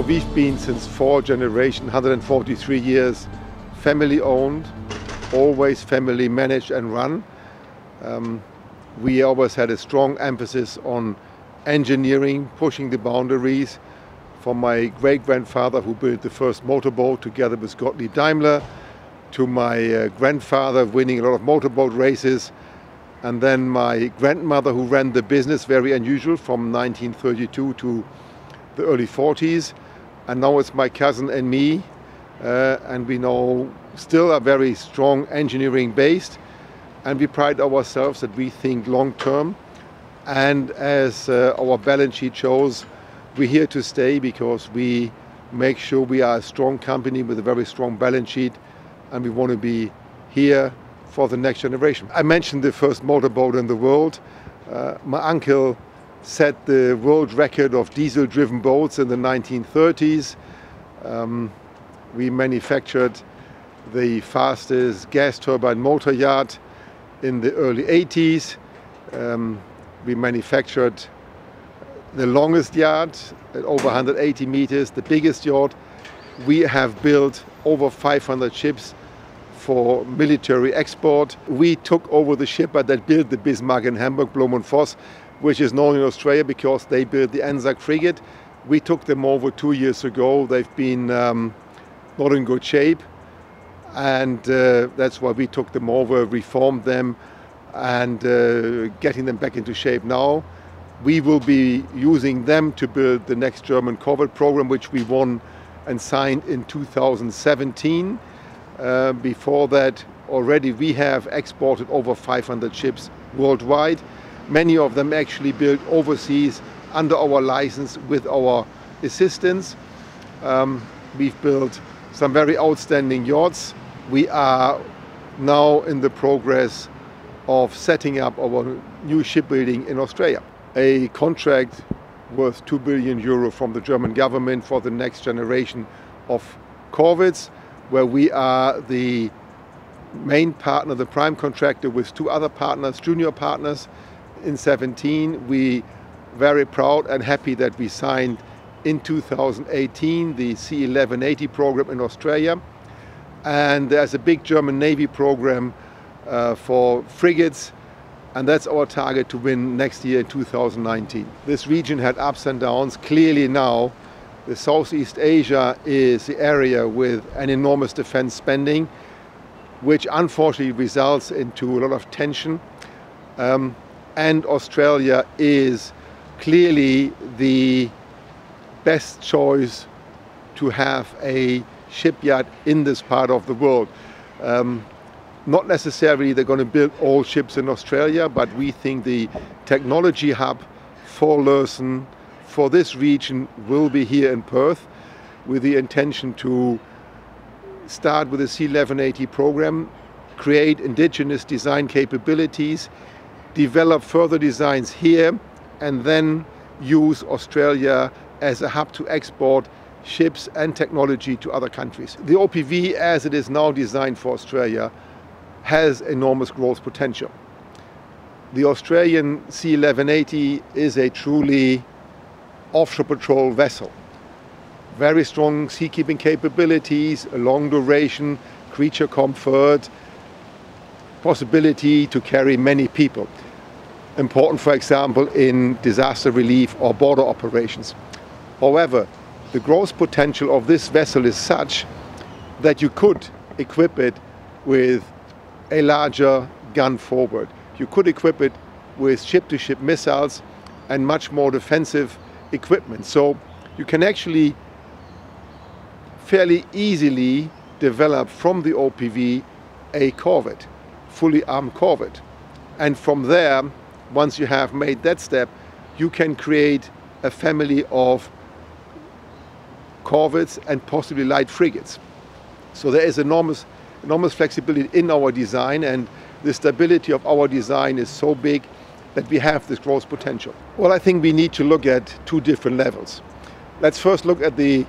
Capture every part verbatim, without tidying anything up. So we've been since four generations, one hundred forty-three years, family owned, always family managed and run. Um, we always had a strong emphasis on engineering, pushing the boundaries. From my great-grandfather who built the first motorboat together with Gottlieb Daimler, to my uh, grandfather winning a lot of motorboat races, and then my grandmother who ran the business, very unusual, from nineteen thirty-two to the early forties. And now it's my cousin and me, uh, and we now still are very strong engineering based, and we pride ourselves that we think long term, and as uh, our balance sheet shows, we're here to stay because we make sure we are a strong company with a very strong balance sheet, and we want to be here for the next generation. I mentioned the first motorboat in the world. Uh, my uncle set the world record of diesel-driven boats in the nineteen thirties. Um, we manufactured the fastest gas turbine motor yacht in the early eighties. Um, we manufactured the longest yacht at over one hundred eighty meters, the biggest yacht. We have built over five hundred ships for military export. We took over the shipyard that built the Bismarck in Hamburg, Blohm and Voss, which is known in Australia because they built the ANZAC frigate. We took them over two years ago. They've been um, not in good shape, and uh, that's why we took them over, reformed them, and uh, getting them back into shape now. We will be using them to build the next German corvette program, which we won and signed in two thousand seventeen. Uh, before that, already we have exported over five hundred ships worldwide. Many of them actually built overseas under our license with our assistance. Um, we've built some very outstanding yachts. We are now in the progress of setting up our new shipbuilding in Australia. A contract worth two billion euro from the German government for the next generation of corvettes, where we are the main partner, the prime contractor, with two other partners, junior partners. In seventeen, we very proud and happy that we signed in two thousand eighteen the C eleven eighty program in Australia, and there's a big German Navy program uh, for frigates, and that's our target to win next year in two thousand nineteen. This region had ups and downs. Clearly now the Southeast Asia is the area with an enormous defense spending, which unfortunately results into a lot of tension, um, and Australia is clearly the best choice to have a shipyard in this part of the world. Um, not necessarily they're going to build all ships in Australia, but we think the technology hub for Lürssen, for this region, will be here in Perth, with the intention to start with the C eleven eighty program, create indigenous design capabilities, develop further designs here, and then use Australia as a hub to export ships and technology to other countries. The O P V, as it is now designed for Australia, has enormous growth potential. The Australian C eleven eighty is a truly offshore patrol vessel. Very strong seakeeping capabilities, a long duration, creature comfort, possibility to carry many people. Important, for example, in disaster relief or border operations. However, the growth potential of this vessel is such that you could equip it with a larger gun forward. You could equip it with ship-to-ship missiles and much more defensive equipment. So you can actually fairly easily develop from the O P V a corvette, fully armed corvette. And from there, once you have made that step, you can create a family of corvettes and possibly light frigates. So there is enormous, enormous flexibility in our design, and the stability of our design is so big that we have this growth potential. Well, I think we need to look at two different levels. Let's first look at the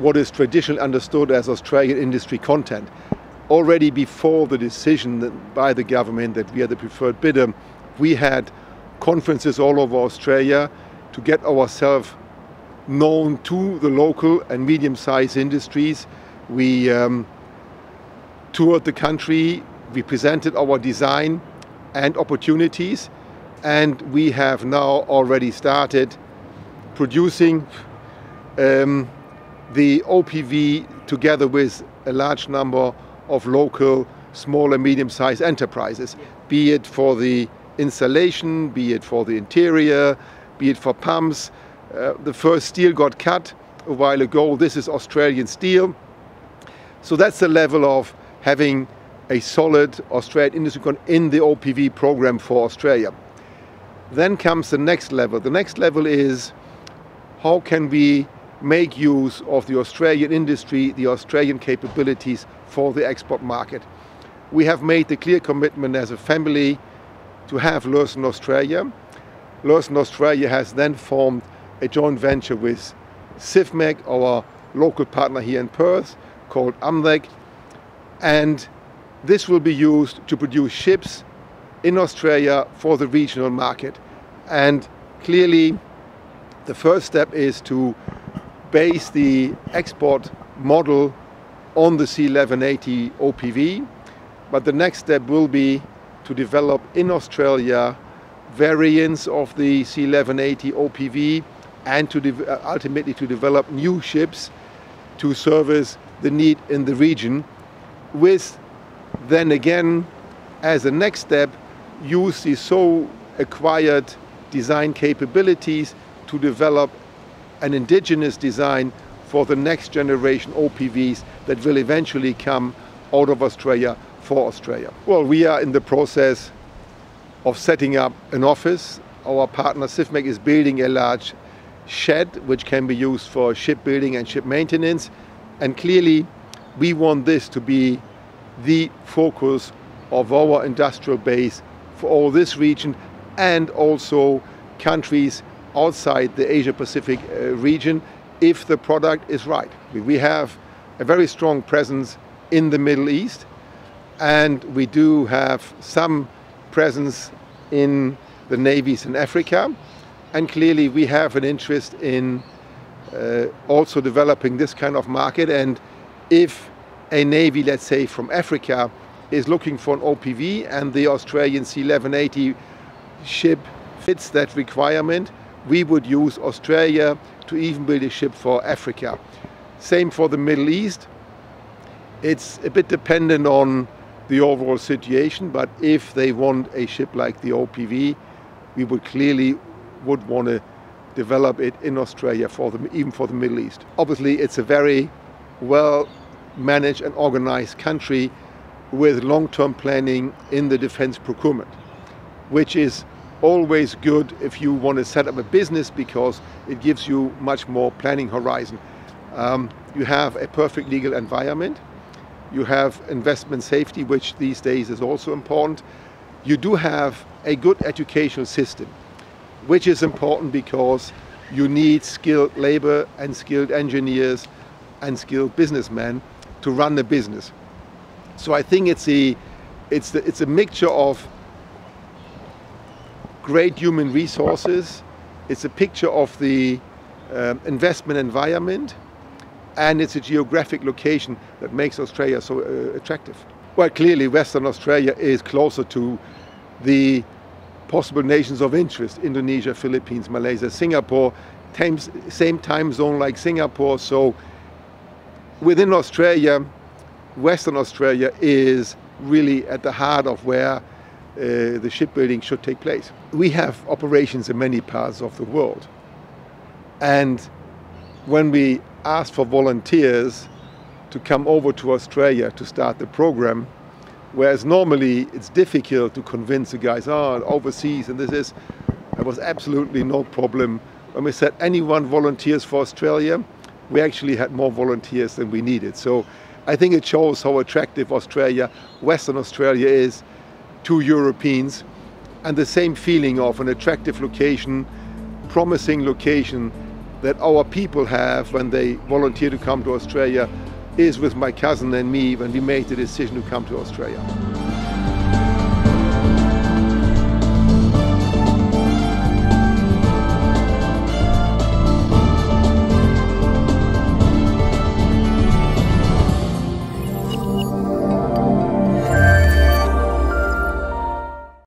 what is traditionally understood as Australian industry content. Already before the decision by the government that we are the preferred bidder, we had conferences all over Australia to get ourselves known to the local and medium-sized industries. We um, toured the country, we presented our design and opportunities, and we have now already started producing um, the O P V together with a large number of local small and medium-sized enterprises, be it for the installation, be it for the interior, be it for pumps. Uh, the first steel got cut a while ago. This is Australian steel. So that's the level of having a solid Australian industry con in the O P V program for Australia. Then comes the next level. The next level is how can we make use of the Australian industry, the Australian capabilities for the export market. We have made the clear commitment as a family to have Lürssen Australia. Lürssen Australia has then formed a joint venture with C I F M E C, our local partner here in Perth, called Amdec, and this will be used to produce ships in Australia for the regional market. And clearly the first step is to base the export model on the C eleven eighty O P V, but the next step will be to develop in Australia variants of the C eleven eighty O P V and to ultimately to develop new ships to service the need in the region, with then again as a next step use the so acquired design capabilities to develop an indigenous design for the next generation O P Vs that will eventually come out of Australia for Australia. Well, we are in the process of setting up an office. Our partner C I F M E C is building a large shed which can be used for shipbuilding and ship maintenance, and clearly we want this to be the focus of our industrial base for all this region and also countries outside the Asia-Pacific region if the product is right. We have a very strong presence in the Middle East, and we do have some presence in the navies in Africa, and clearly we have an interest in uh, also developing this kind of market. And if a navy, let's say from Africa, is looking for an O P V and the Australian C eleven eighty ship fits that requirement, we would use Australia to even build a ship for Africa. Same for the Middle East. It's a bit dependent on the overall situation, but if they want a ship like the O P V, we would clearly would want to develop it in Australia for them, even for the Middle East. Obviously, it's a very well managed and organized country with long-term planning in the defense procurement, which is always good if you want to set up a business because it gives you much more planning horizon. Um, you have a perfect legal environment, you have investment safety, which these days is also important. You do have a good educational system, which is important because you need skilled labor and skilled engineers and skilled businessmen to run the business. So I think it's a, it's the, it's a mixture of great human resources, it's a picture of the um, investment environment, and it's a geographic location that makes Australia so uh, attractive. Well, clearly Western Australia is closer to the possible nations of interest, Indonesia, Philippines, Malaysia, Singapore, times, same time zone like Singapore. So within Australia, Western Australia is really at the heart of where uh, the shipbuilding should take place. We have operations in many parts of the world, and when we asked for volunteers to come over to Australia to start the program, whereas normally it's difficult to convince the guys, oh, overseas and this is, there was absolutely no problem. When we said anyone volunteers for Australia, we actually had more volunteers than we needed. So I think it shows how attractive Australia, Western Australia is to Europeans, and the same feeling of an attractive location, promising location that our people have when they volunteer to come to Australia is with my cousin and me when we made the decision to come to Australia.